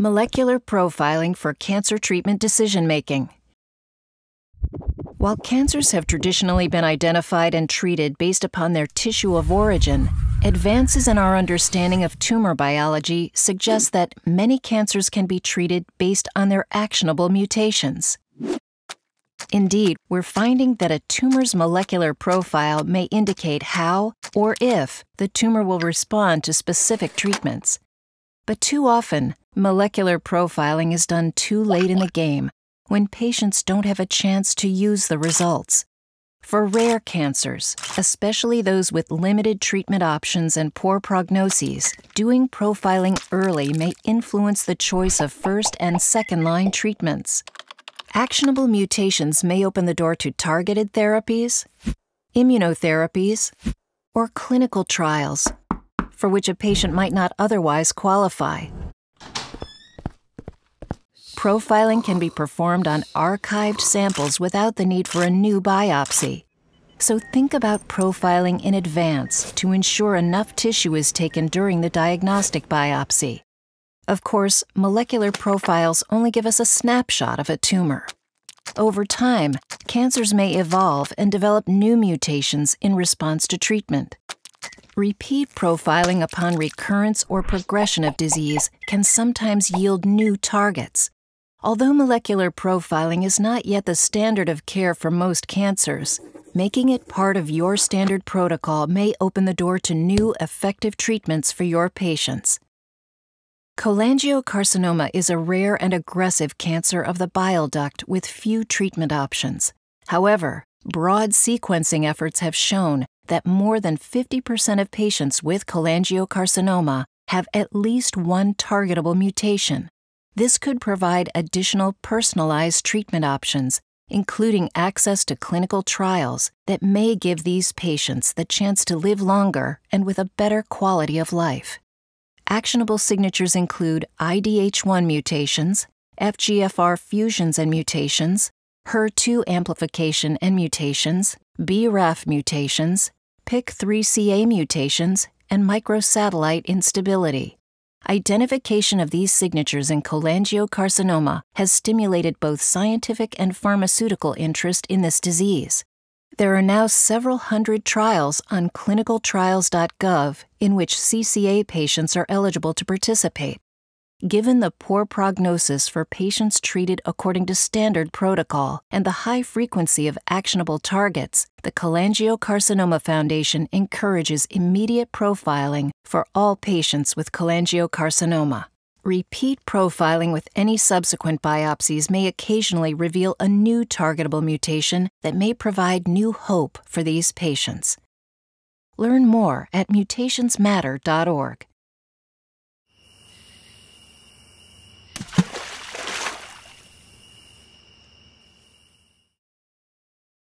molecular profiling for cancer treatment decision-making. While cancers have traditionally been identified and treated based upon their tissue of origin, advances in our understanding of tumor biology suggest that many cancers can be treated based on their actionable mutations. Indeed, we're finding that a tumor's molecular profile may indicate how or if the tumor will respond to specific treatments. But too often, molecular profiling is done too late in the game, when patients don't have a chance to use the results. For rare cancers, especially those with limited treatment options and poor prognoses, doing profiling early may influence the choice of first- and second-line treatments. Actionable mutations may open the door to targeted therapies, immunotherapies, or clinical trials, for which a patient might not otherwise qualify. Profiling can be performed on archived samples without the need for a new biopsy. So think about profiling in advance to ensure enough tissue is taken during the diagnostic biopsy. Of course, molecular profiles only give us a snapshot of a tumor. Over time, cancers may evolve and develop new mutations in response to treatment. Repeat profiling upon recurrence or progression of disease can sometimes yield new targets. Although molecular profiling is not yet the standard of care for most cancers, making it part of your standard protocol may open the door to new, effective treatments for your patients. Cholangiocarcinoma is a rare and aggressive cancer of the bile duct with few treatment options. However, broad sequencing efforts have shown that more than 50% of patients with cholangiocarcinoma have at least one targetable mutation. This could provide additional personalized treatment options, including access to clinical trials that may give these patients the chance to live longer and with a better quality of life. Actionable signatures include IDH1 mutations, FGFR fusions and mutations, HER2 amplification and mutations, BRAF mutations, PIK3CA mutations, and microsatellite instability. Identification of these signatures in cholangiocarcinoma has stimulated both scientific and pharmaceutical interest in this disease. There are now several hundred trials on clinicaltrials.gov in which CCA patients are eligible to participate. Given the poor prognosis for patients treated according to standard protocol and the high frequency of actionable targets, the Cholangiocarcinoma Foundation encourages immediate profiling for all patients with cholangiocarcinoma. Repeat profiling with any subsequent biopsies may occasionally reveal a new targetable mutation that may provide new hope for these patients. Learn more at mutationsmatter.org.